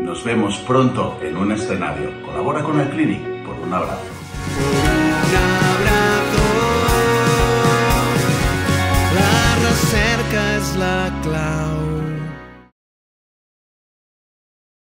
Nos vemos pronto en un escenario. Colabora con el Clínic por un abrazo. La recerca es la clau.